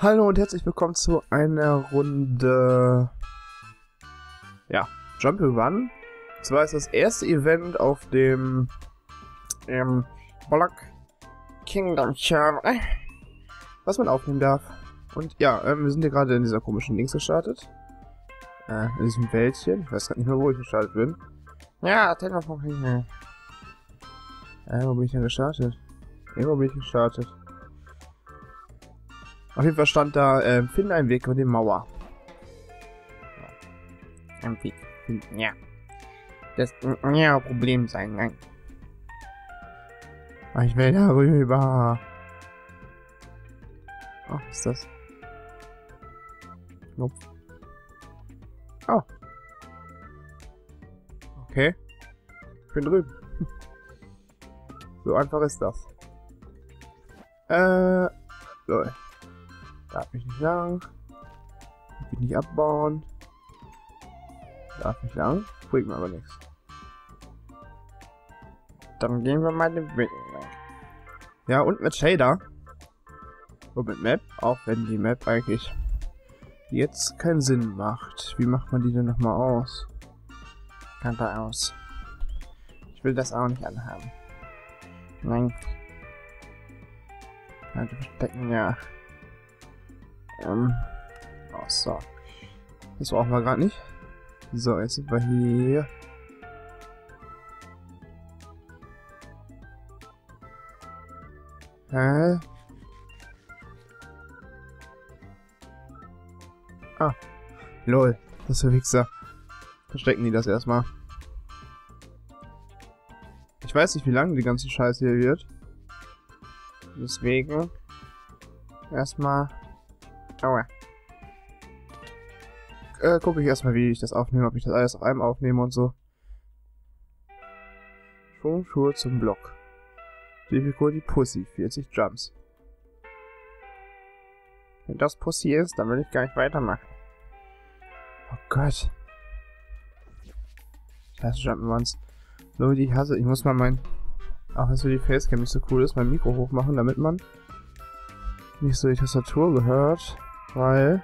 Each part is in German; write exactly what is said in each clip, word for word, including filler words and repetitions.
Hallo und herzlich willkommen zu einer Runde, ja, Jump'n'Run. Und zwar ist das erste Event auf dem ähm, Block Kingdom Channel, was man aufnehmen darf. Und ja, ähm, wir sind hier gerade in dieser komischen Dings gestartet, äh, in diesem Wäldchen. Ich weiß gerade nicht mehr, wo ich gestartet bin. Ja, Telefon. Äh, wo bin ich denn gestartet? Irgendwo bin ich gestartet. Auf jeden Fall stand da, äh, finde einen Weg über die Mauer. Ja. Ein Weg finden, ja. Das ja Problem sein, nein. Ach, ich will da rüber. Ach, oh, was ist das? Nope. Oh. Okay. Ich bin drüben. So einfach ist das. Äh, so. Darf ich nicht lang. Darf ich nicht abbauen. Darf ich lang. Bringt mir aber nichts. Dann gehen wir mal den Weg lang. Ja, und mit Shader. Und mit Map. Auch wenn die Map eigentlich jetzt keinen Sinn macht. Wie macht man die denn nochmal aus? Kann da aus. Ich will das auch nicht anhaben. Nein. Kante verstecken, ja. Ähm, oh, so. Das brauchen wir gerade nicht. So, jetzt sind wir hier. Hä? Ah. Lol. Das ist der Wichser. Verstecken die das erstmal. Ich weiß nicht, wie lange die ganze Scheiße hier wird. Deswegen. Erstmal. Aua. Äh, gucke ich erstmal, wie ich das aufnehme, ob ich das alles auf einem aufnehme und so. Schwungschuhe zum Block. Difficulty Pussy, vierzig Jumps. Wenn das Pussy ist, dann will ich gar nicht weitermachen. Oh Gott. Ich hasse Jump'n'Runs. So, die ich hasse. Ich muss mal mein... Auch wenn es für die Facecam nicht so cool ist, mein Mikro hochmachen, damit man nicht so die Tastatur gehört. Weil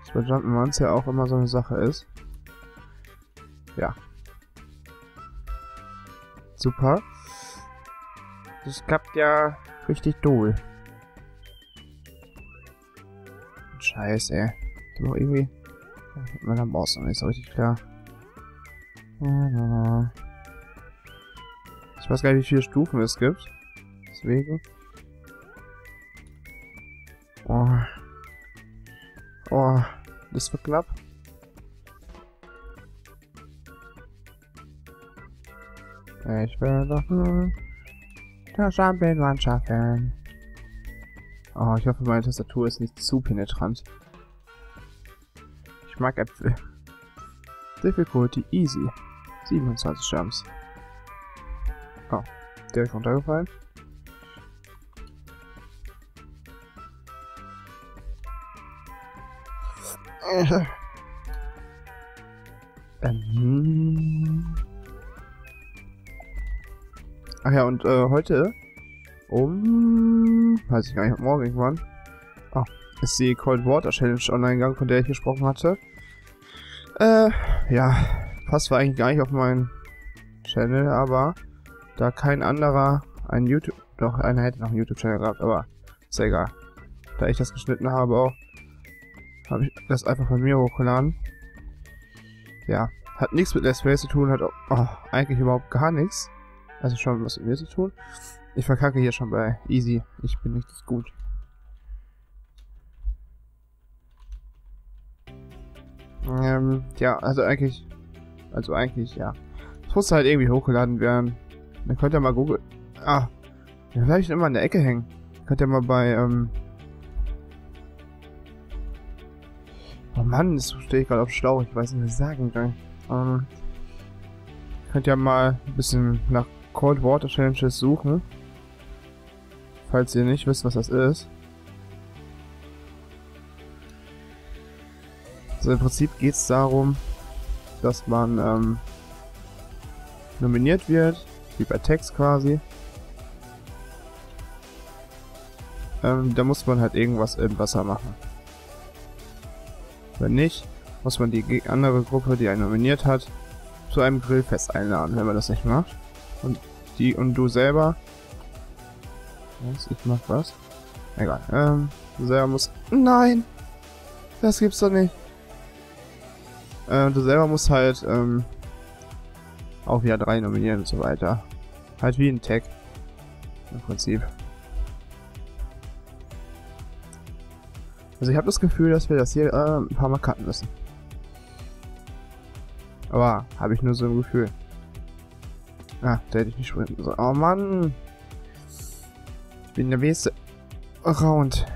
das bei Jump'n'Runs ja auch immer so eine Sache ist. Ja. Super. Das klappt ja richtig doll. Scheiße, ey. Ich hab auch irgendwie... Mit meiner Maus noch nicht so richtig klar. Ich weiß gar nicht, wie viele Stufen es gibt. Deswegen... Oh. Oh, das wird knapp. Ich will doch nur das Jump'n'Run schaffen. Oh, ich hoffe, meine Tastatur ist nicht zu penetrant. Ich mag Äpfel. Difficulty easy. siebenundzwanzig Jumps. Oh, der ist runtergefallen. Ähm. Ach ja, und äh, heute um, weiß ich gar nicht, ob morgen irgendwann, oh, ist die Cold Water Challenge online gegangen, von der ich gesprochen hatte. Äh, ja, passt war eigentlich gar nicht auf meinen Channel, aber da kein anderer einen YouTube, doch einer hätte noch einen YouTube-Channel gehabt, aber ist ja egal. Da ich das geschnitten habe auch, habe ich das einfach bei mir hochgeladen. Ja, hat nichts mit Let's Play zu tun, hat auch, oh, eigentlich überhaupt gar nichts. Also schon was mit mir zu tun. Ich verkacke hier schon bei Easy. Ich bin nicht gut. Ähm, ja, also eigentlich, also eigentlich, ja. Es muss halt irgendwie hochgeladen werden. Dann könnt ihr mal googeln. Ah, ja, vielleicht immer in der Ecke hängen. Könnt ihr mal bei, ähm, oh Mann, das stehe ich gerade auf Schlauch. Ich weiß nicht, was ich sagen kann. Ähm, könnt ja mal ein bisschen nach Cold Water Challenges suchen. Falls ihr nicht wisst, was das ist. Also im Prinzip geht es darum, dass man ähm, nominiert wird, wie bei Text quasi. Ähm, da muss man halt irgendwas im Wasser machen. Wenn nicht, muss man die andere Gruppe, die einen nominiert hat, zu einem Grillfest einladen, wenn man das nicht macht. Und die und du selber... Was? Ich mach was? Egal. Ähm, du selber musst... Nein! Das gibt's doch nicht! Äh, du selber musst halt, ähm... auch wieder drei nominieren und so weiter. Halt wie ein Tag. Im Prinzip. Also ich habe das Gefühl, dass wir das hier äh, ein paar Mal cutten müssen. Aber habe ich nur so ein Gefühl. Ah, da hätte ich nicht sprinten sollen. Oh Mann! Ich bin der nächste Round.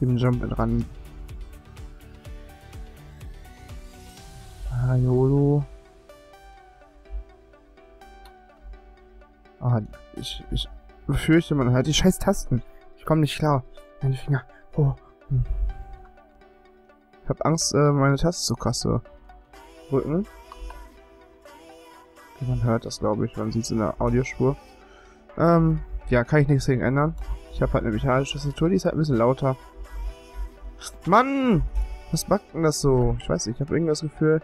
Im Jump dran. Ah, YOLO. Ah, ich, ich befürchte, man hat die scheiß Tasten. Ich komme nicht klar. Meine Finger. Oh. Hm. Ich habe Angst, äh, meine Taste zu krass zu drücken. Man hört das, glaube ich. Man sieht es in der Audiospur. Ähm, ja, kann ich nichts gegen ändern. Ich habe halt eine mechanische Tastatur, die ist halt ein bisschen lauter. Mann! Was backt denn das so? Ich weiß nicht, ich habe irgendwie das Gefühl,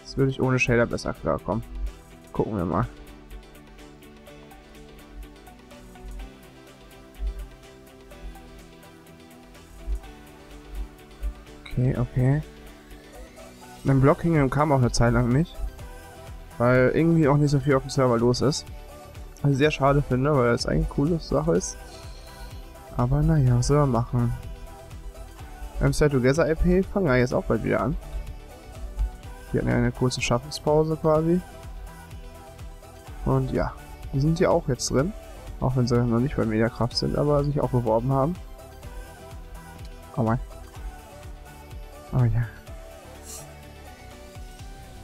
das würde ich ohne Shader besser klarkommen. Gucken wir mal. Okay, okay. Mein Block Kingdom kam auch eine Zeit lang nicht, weil irgendwie auch nicht so viel auf dem Server los ist. Was ich sehr schade finde, weil das eigentlich eine coole Sache ist. Aber naja, was soll man machen? Beim TeDdy_L P fangen wir jetzt auch bald wieder an. Wir hatten ja eine kurze Schaffenspause quasi. Und ja, die sind hier auch jetzt drin. Auch wenn sie noch nicht bei Mediakraft sind, aber sich auch beworben haben. Oh mein. Oh ja.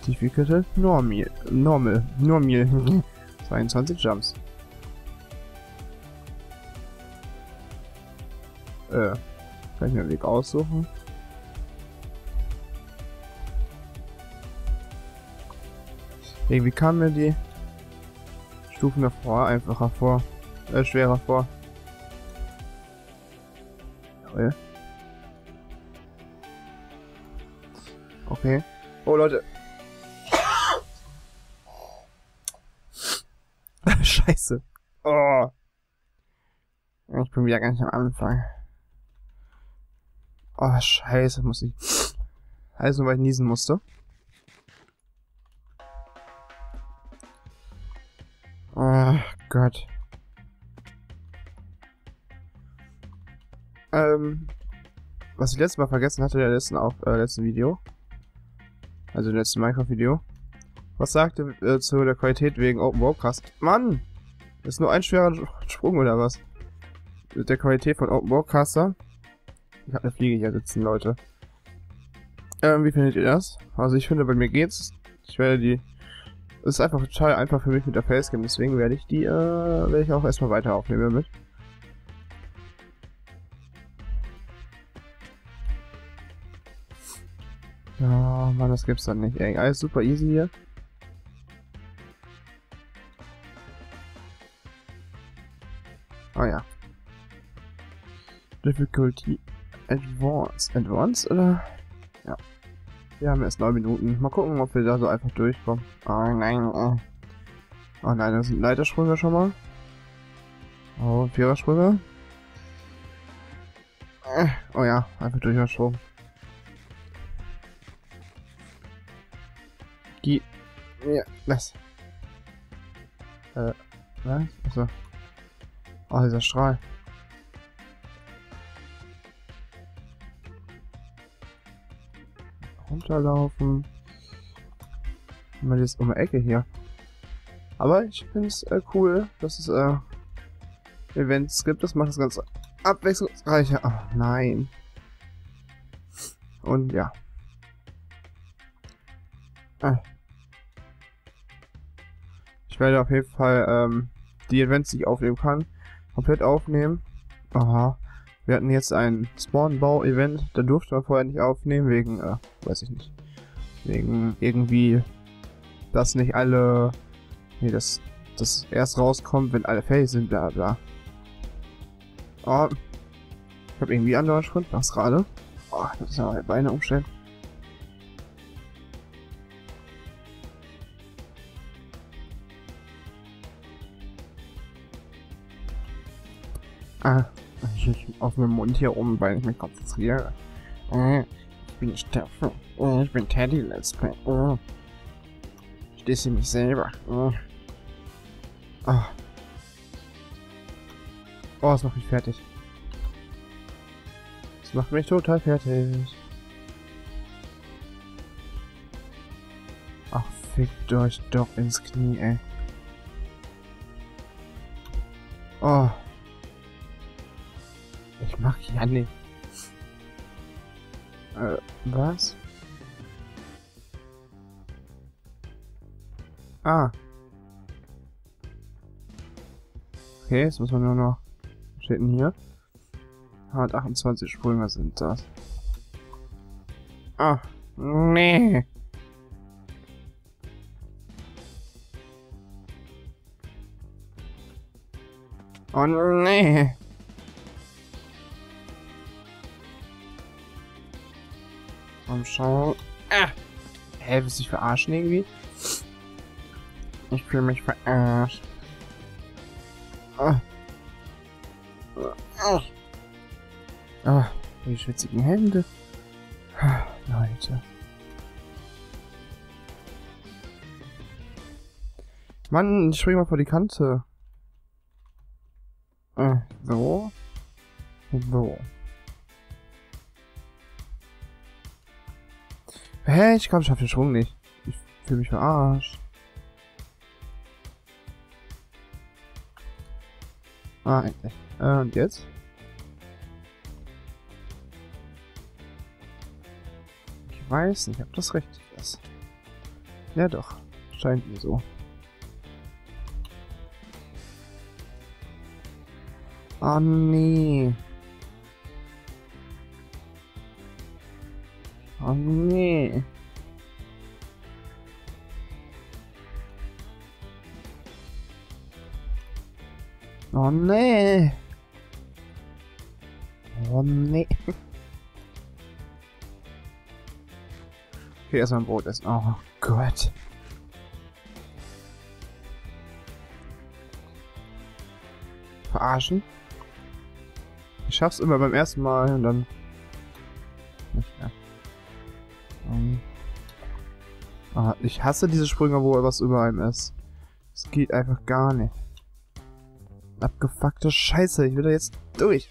Difficulty Normal. Normal. Normal. zweiundzwanzig Jumps. Äh. Kann ich mir einen Weg aussuchen? Irgendwie kamen mir die Stufen davor einfacher vor. Äh, schwerer vor. Jawohl. Okay. Oh, Leute. Scheiße. Oh. Ich bin wieder gar nicht am Anfang. Oh, scheiße, muss ich... Also, weil ich niesen musste. Oh Gott. Ähm... Was ich letztes Mal vergessen hatte, der letzten, auf, äh, letzten Video. Also im letzten Minecraft-Video. Was sagte äh, zu der Qualität wegen Open Broadcast? Mann! Ist nur ein schwerer Sprung oder was? Mit der Qualität von Open Broadcaster? Ich habe eine Fliege hier sitzen, Leute. Ähm, wie findet ihr das? Also ich finde, bei mir geht's. Ich werde die... Es ist einfach total einfach für mich mit der Facecam, deswegen werde ich die, äh, werde ich auch erstmal weiter aufnehmen damit. Oh Mann, das gibt's dann nicht, ey. Alles super easy hier. Ah ja. Difficulty Advanced. Advanced, oder? Ja. Wir haben erst neun Minuten. Mal gucken, ob wir da so einfach durchkommen. Oh nein, oh. Oh nein, das sind Leitersprünge schon mal. Oh, Vierersprünge. Oh ja, einfach durchgesprungen. Die... Ja, das. Äh, was? Achso. Oh, dieser Strahl. Runterlaufen. Mal jetzt um die Ecke hier. Aber ich finde es äh, cool, dass es äh, Events gibt. Das macht das Ganze abwechslungsreicher. Oh, nein. Und ja. Ah. Ich werde auf jeden Fall ähm, die Events, die ich aufnehmen kann, komplett aufnehmen. Aha. Wir hatten jetzt ein Spawnbau-Event, da durfte man vorher nicht aufnehmen, wegen, äh, weiß ich nicht. Wegen irgendwie, dass nicht alle, nee, dass das erst rauskommt, wenn alle fertig sind, bla bla. Oh. Ich habe irgendwie andauernd Schritt, mach's gerade. Oh, ich muss ja meine Beine umstellen. Ah, ich, ich auf meinem Mund hier oben, weil ich mich konzentriere. Äh, ich bin Steffen. Äh, ich bin TeDdy_L P. Äh, ich disse mich selber. Äh. Oh. Oh, das macht mich fertig. Das macht mich total fertig. Ach, fickt euch doch ins Knie, ey. Oh. Ich mach ja nicht. Äh, was? Ah. Okay, jetzt muss man nur noch... Was steht denn hier? hundertachtundzwanzig Sprünge, was sind das? Ah, nee. Oh, nee. Komm schon. Ah. Hä, willst du dich verarschen irgendwie? Ich fühle mich verarscht. Ah. Ah. Ah, die schwitzigen Hände. Ah, Leute. Mann, ich spring mal vor die Kante. Ah, so. So. Hä, ich glaube, ich schaffe den Schwung nicht. Ich fühle mich verarscht. Ah, endlich. Äh, und jetzt? Ich weiß nicht, ob das richtig ist. Ja doch, scheint mir so. Ah, nee. Oh nee. Oh nee. Oh nee. Okay, erstmal ein Brot essen. Oh Gott. Verarschen. Ich schaff's immer beim ersten Mal und dann... Ja. Um. Ah, ich hasse diese Sprünge, wo was über einem ist. Es geht einfach gar nicht. Abgefuckte Scheiße, ich will da jetzt durch.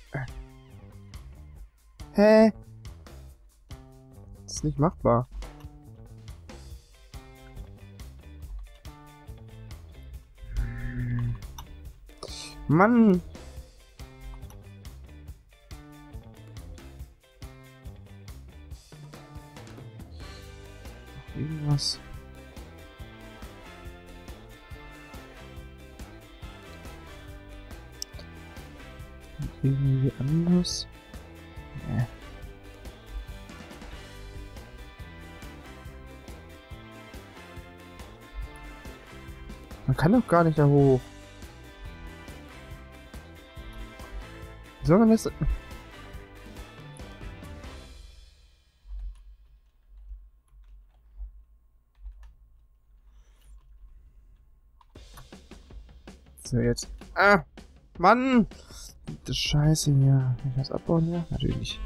Hä? Das ist nicht machbar. Mann! Irgendwas. Irgendwie anders. Nee. Man kann doch gar nicht da hoch. Wie soll man das... So, jetzt. Ah! Mann! Das Scheiße hier. Kann ich das abbauen hier? Natürlich nicht.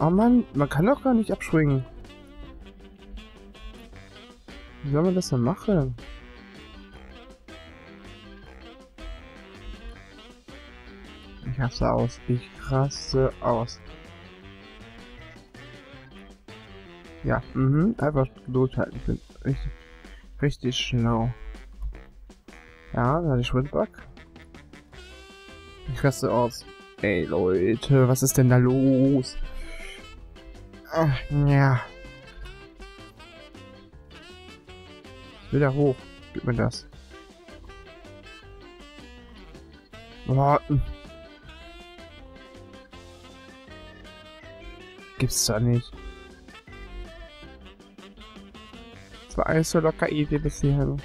Oh Mann, man kann doch gar nicht abspringen. Wie soll man das denn machen? Ich raste aus. Ich raste aus. Ja, mhm. Einfach Geduld halten. Ich bin richtig, richtig schlau. Ja, da die Schwindback. Ich raste aus. Ey, Leute, was ist denn da los? Ach, ja. Ich will da hoch. Gib mir das. Boah. Gibt's da nicht. Das war alles so locker easy bis hierher.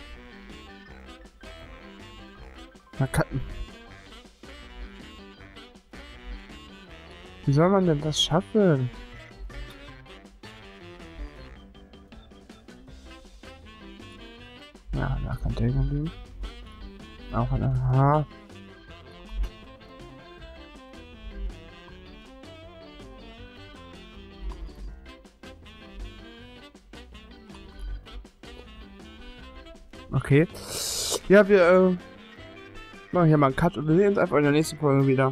Mal cutten. Wie soll man denn das schaffen? Ja, da kann der irgendwie. Auch an der Haar. Okay. Ja, wir äh, machen hier mal einen Cut und wir sehen uns einfach in der nächsten Folge wieder.